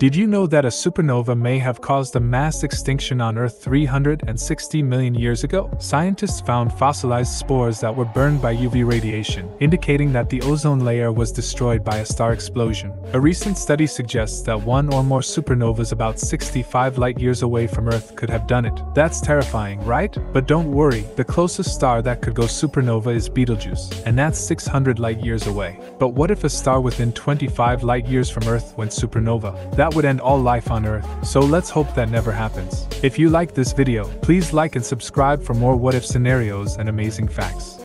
Did you know that a supernova may have caused a mass extinction on Earth 360 million years ago? Scientists found fossilized spores that were burned by UV radiation, indicating that the ozone layer was destroyed by a star explosion. A recent study suggests that one or more supernovas about 65 light-years away from Earth could have done it. That's terrifying, right? But don't worry, the closest star that could go supernova is Betelgeuse, and that's 600 light-years away. But what if a star within 25 light-years from Earth went supernova? That would end all life on Earth, so let's hope that never happens. If you like this video, please like and subscribe for more what-if scenarios and amazing facts.